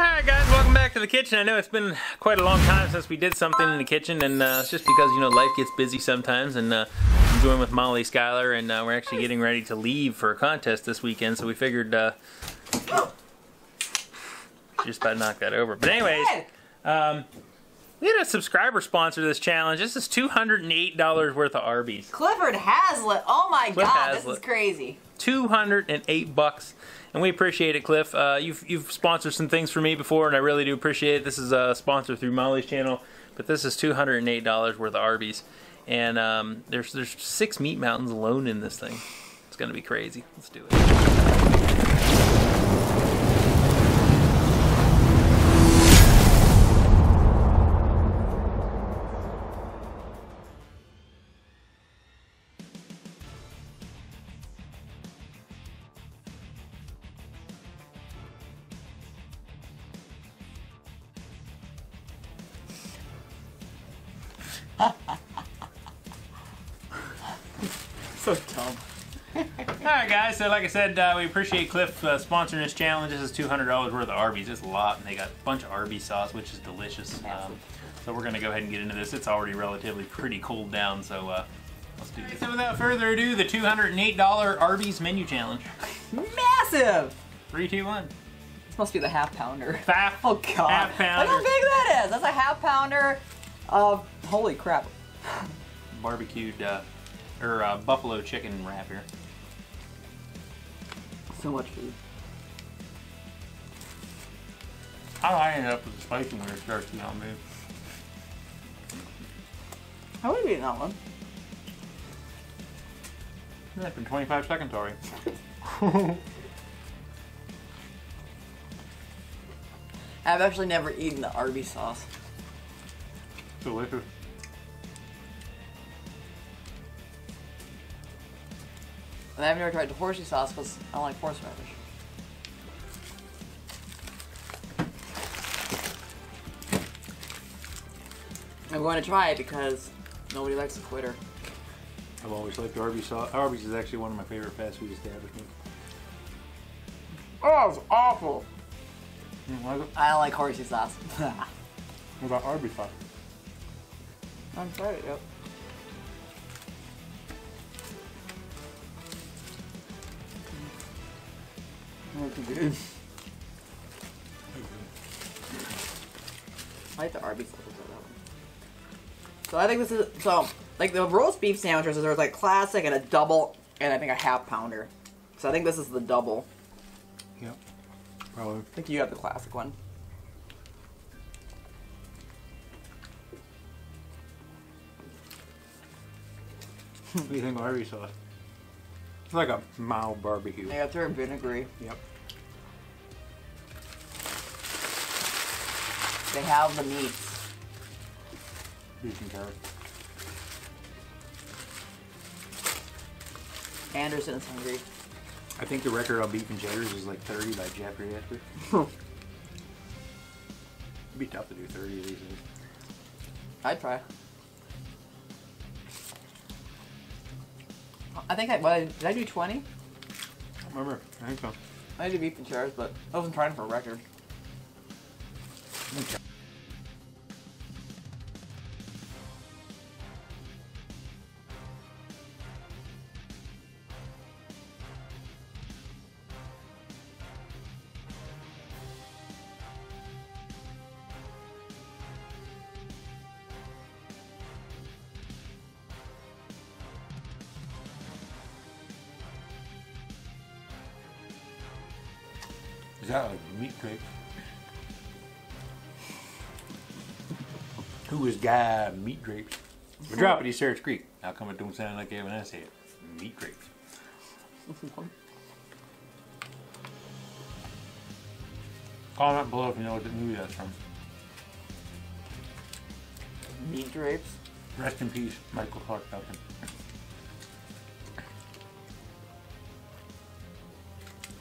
Alright guys, welcome back to the kitchen. I know it's been quite a long time since we did something in the kitchen, and it's just because, you know, life gets busy sometimes, and I'm joined with Molly Schuyler, and we're actually getting ready to leave for a contest this weekend, so we figured just about to knock that over. But anyways, we had a subscriber sponsor this challenge. This is $208 worth of Arby's. Clifford Hazlitt. Oh my god, this is crazy. $208. And we appreciate it, Cliff. You've sponsored some things for me before, and I really do appreciate it. This is a sponsor through Molly's channel, but this is $208 worth of Arby's. And there's 6 meat mountains alone in this thing. It's gonna be crazy. Let's do it. So dumb. Alright guys, so like I said, we appreciate Cliff sponsoring this challenge. This is $200 worth of Arby's. It's a lot, and they got a bunch of Arby's sauce, which is delicious. So we're going to go ahead and get into this. It's already relatively pretty cooled down, so let's do this. So without further ado, the $208 Arby's menu challenge. Massive! 3, 2, 1. This must be the half pounder. Oh god. Half pounder. Look how big that is! That's a half pounder. Holy crap. Barbecued, buffalo chicken wrap here. So much food. How I ended up with the spicy when it starts to get on me. I would have eaten that one. It's been 25 seconds already. I've actually never eaten the Arby's sauce. Delicious. And I've never tried the horseshoe sauce because I don't like horseradish. I'm going to try it because nobody likes a quitter. I've always liked Arby's sauce. Arby's is actually one of my favorite fast food establishments. Oh, it's awful. You don't like it? I don't like horseshoe sauce. What about Arby's sauce? I haven't tried it yet. Good. I like the Arby's sauce on that one. So I think this is like the roast beef sandwiches. There's like classic and a double, and I think a half pounder. So I think this is the double. Yep, probably. I think you have the classic one. What do you think of Arby's sauce? It's like a mild barbecue. Yeah, they're vinegary. Yep. They have the meats. Beef and carrot. Anderson is hungry. I think the record on beef and cheddars is like 30 by Jeffrey Asper. It'd be tough to do 30 of these days. I'd try. I think did I do 20? I don't remember. I think so. I did beef and cheddars, but I wasn't trying for a record. Okay. Is that like meat cake? Who is Guy Meat Drapes? We're dropping these Sarah's Creek. How come it don't sound like Evanescence? Meat Drapes. Comment below if you know what the movie that's from. Meat Drapes? Rest in peace, Michael Clark Duncan.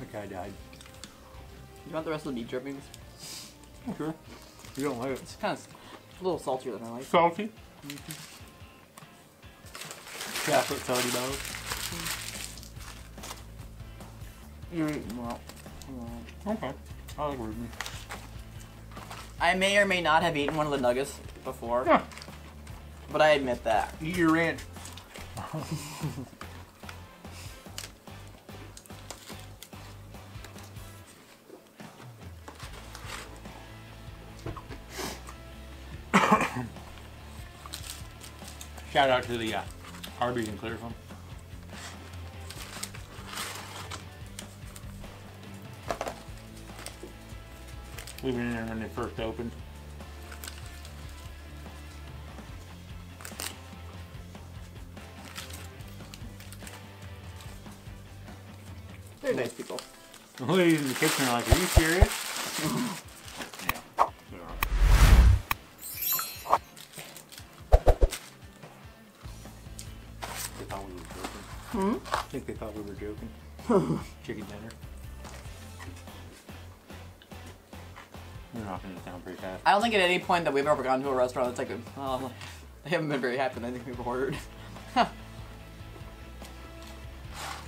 That guy died. You want the rest of the meat drippings? Sure. You don't like it. It's kind of a little saltier than I like. Salty? Mm-hmm. Chocolate salty balls. You're eating well. Okay. I like Ruben. I may or may not have eaten one of the nuggets before, yeah, but I admit that. Eat your ranch. Shout out to the Arby's in Clearfield. We were in there when they first opened. They're nice people. The ladies in the kitchen are like, "Are you serious?" Yeah, they are. They thought we were joking. Hmm? I think they thought we were joking. Chicken dinner. We're knocking it down pretty fast. I don't think at any point that we've ever gone to a restaurant that's like, oh, they haven't been very happy. I think we've ordered.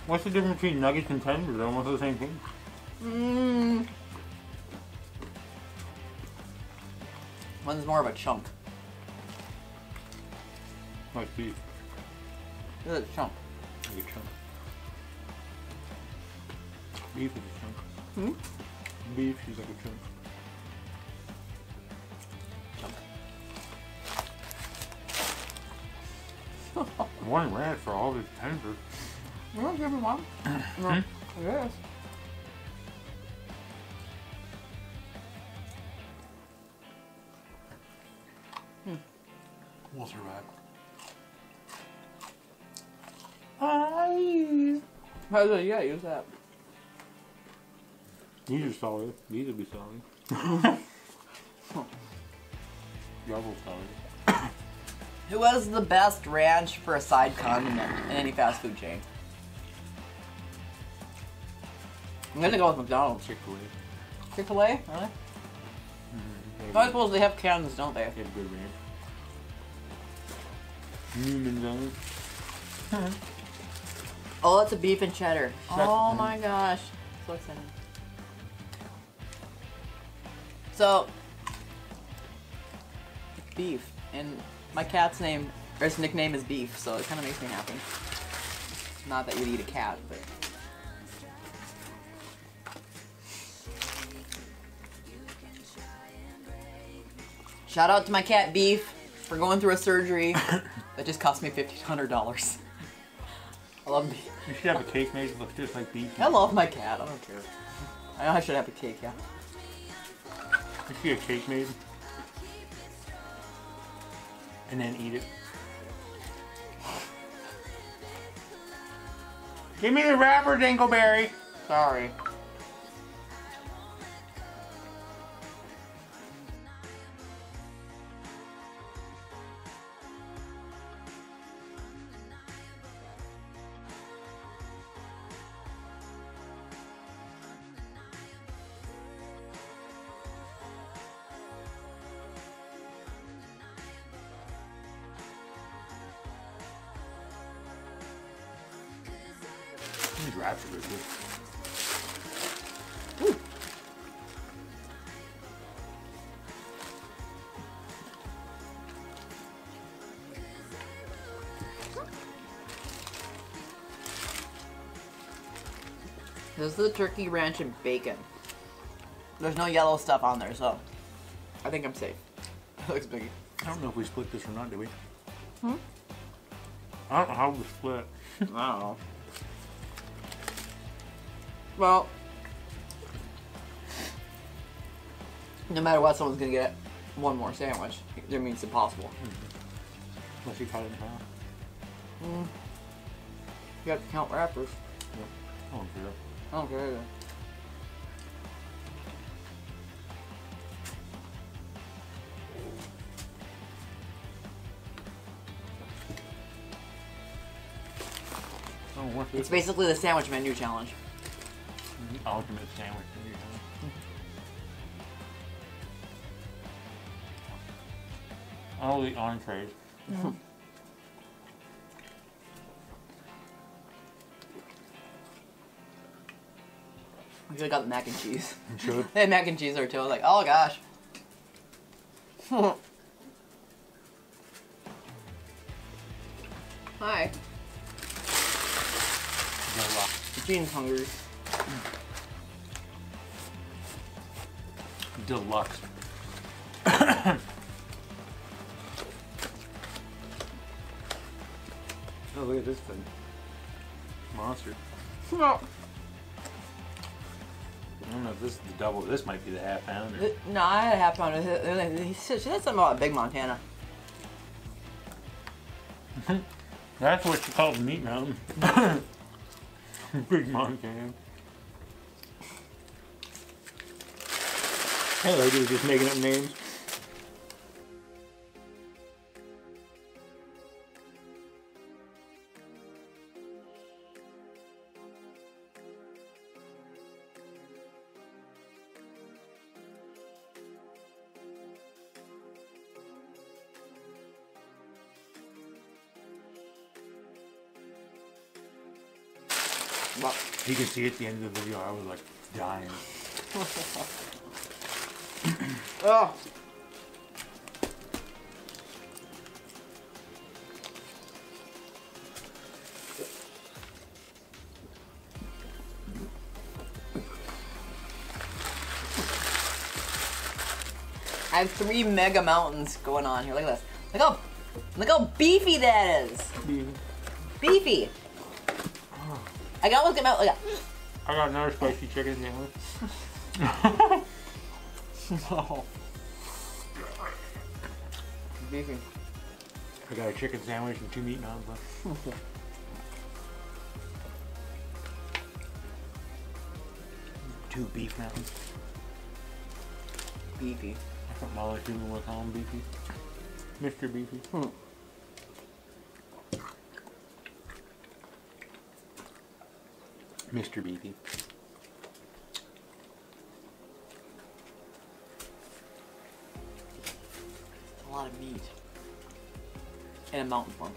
What's the difference between nuggets and tenders? They're almost the same thing. Mmm. One's more of a chunk. Like beef. It's a chunk. Like a chunk. Beef is a chunk. Hmm? Beef is like a chunk. One rant for all this tender. You want to give me one? No. Yes. Hmm. We'll survive. Hi. How yeah, use that. These are solid. These will be solid. Double solid. Who has the best ranch for a side condiment in any fast food chain? I'm gonna go with McDonald's. Chick-fil-A. Chick-fil-A? Really? I suppose they have cans, don't they? They have good ranch. McDonald's. Oh, it's a beef and cheddar. Oh my gosh. So exciting. So, beef and... My cat's name, or his nickname is Beef, so it kind of makes me happy. Not that you'd eat a cat, but... Shout out to my cat, Beef, for going through a surgery that just cost me $1,500. I love Beef. You should have a cake made that looks just like Beef. I love my cat, I don't care. I know I should have a cake, yeah. You should get a cake made. And then eat it. Give me the wrapper, Dingleberry! Sorry. This is the turkey ranch and bacon. There's no yellow stuff on there, so I think I'm safe. It looks biggie. I don't know if we split this or not, do we? Hmm? I don't know how we split. I don't know. Well, no matter what, someone's gonna get one more sandwich. I mean, it's impossible. Mm-hmm. Unless you cut it in half. Mm. You have to count wrappers. Yeah. I don't care. I don't care either. Oh, what's it's basically the sandwich menu challenge. The ultimate sandwich menu challenge. All the entrees. Mm-hmm. I got the mac and cheese. Sure. They had mac and cheese there too. I was like, oh gosh. Hi. Being hungry. Deluxe. Oh, look at this thing. Monster. No. I don't know if this is the double. This might be the half pounder. No, I had a half pounder. He said something about Big Montana. That's what you call the meat mountain. Big Montana. Hello, dude, just making up names. You can see at the end of the video, I was like dying. Oh. I have three mega mountains going on here. Look at this. Look how beefy that is. Mm. Beefy. I can almost get my, like, I got another spicy chicken, yeah. No. Beefy. I got a chicken sandwich and two meat nods left. Two beef mountains. Beefy. I thought Molly Schuyler would call him Beefy. Mr. Beefy. Hmm. Mr. Beefy. A lot of meat. And a mountain form.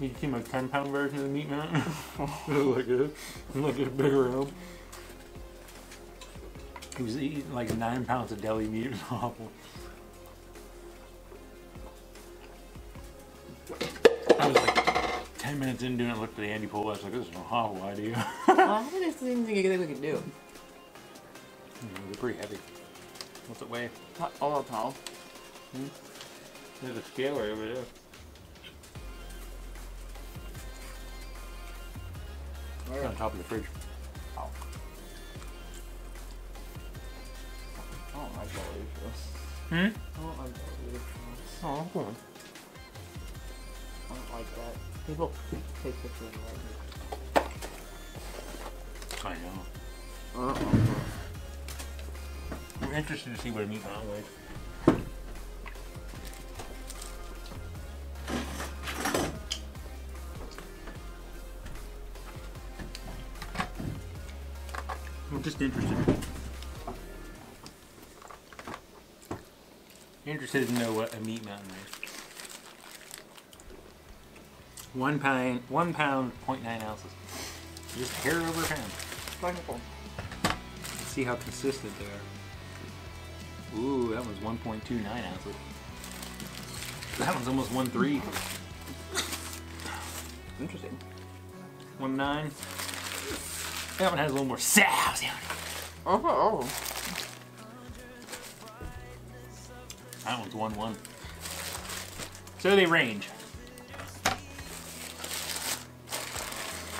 You see my 10-pound version of the meat mountain? Look at it. Look at a bigger room. He was eating like 9 pounds of deli meat. It was awful. I was like 10 minutes into it and looked at Andy Poole. I was like, this is an awful idea. I just didn't think we could do. They're pretty heavy. What's it weigh? All the time. Hmm? There's a scale right over there. Right on top of the fridge. Oh. I don't like jelly. Hmm? I don't like jelly. Oh, good. I don't like that. People take pictures of that. I know. I'm interested to see what a meat mountain weighs. I'm just interested to know what a meat mountain weighs. 1 pound, 0.9 ounces. Just hair over hand. Wonderful. Let's see how consistent they are. Ooh, that one's 1.29 ounces. That one's almost 1.3. Interesting. 1.9. That one has a little more sass on it. Oh. That one's 1.1. So they range.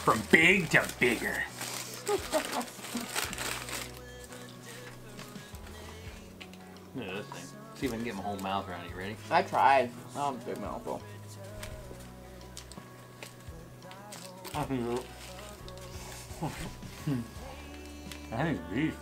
From big to bigger. Look at this thing. See if I can get my whole mouth around it. Ready? I tried. Oh, big mouthful. I think it's beef.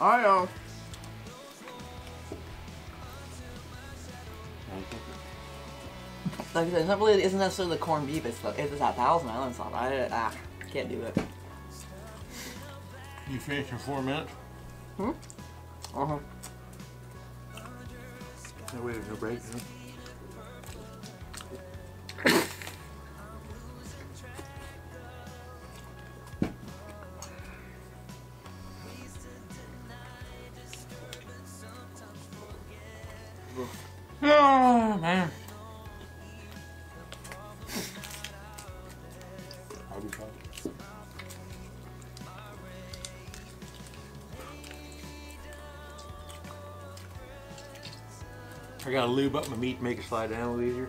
I know. Like I said, it's not really, it isn't necessarily the corned beef, it's that Thousand Island sauce. I can't do it. You finished in 4 minutes? Hmm? Uh-huh. I waited for a break, huh? Oh, man. I gotta lube up my meat to make it slide down a little easier.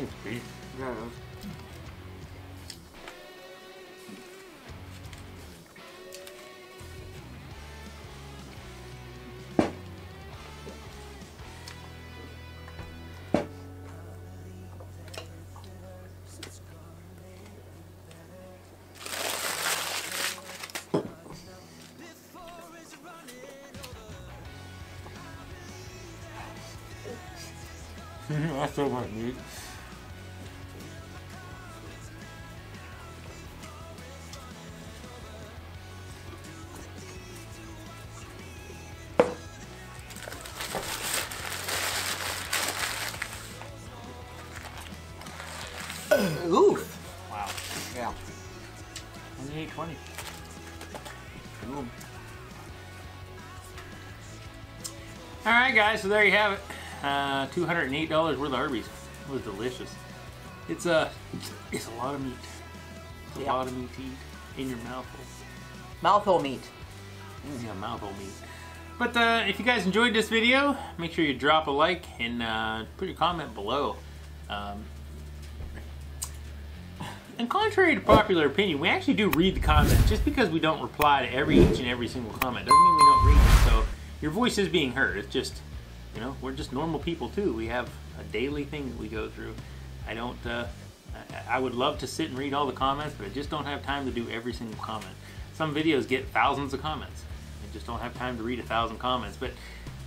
It's beef. Yeah, it is. That's so much meat. Oof! Wow. Yeah. Only 820. Boom. Alright guys, so there you have it. $208 worth of Arby's. It was delicious. It's a lot of meat. It's a lot of meat to eat in your mouthful. Mouthful meat. Yeah, mouthful meat. But if you guys enjoyed this video, make sure you drop a like and put your comment below. And contrary to popular opinion, we actually do read the comments. Just because we don't reply to each and every single comment doesn't mean we don't read it. So your voice is being heard. It's just, you know, we're just normal people too. We have a daily thing that we go through. I would love to sit and read all the comments, but I just don't have time to do every single comment. Some videos get thousands of comments. I just don't have time to read 1,000 comments, but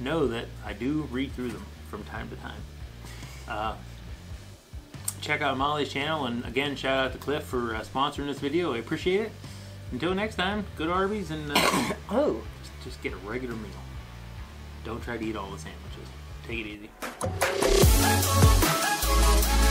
know that I do read through them from time to time. Check out Molly's channel, and again, shout out to Cliff for sponsoring this video. I appreciate it. Until next time, go to Arby's and just get a regular meal. Don't try to eat all the sandwiches. Take it easy.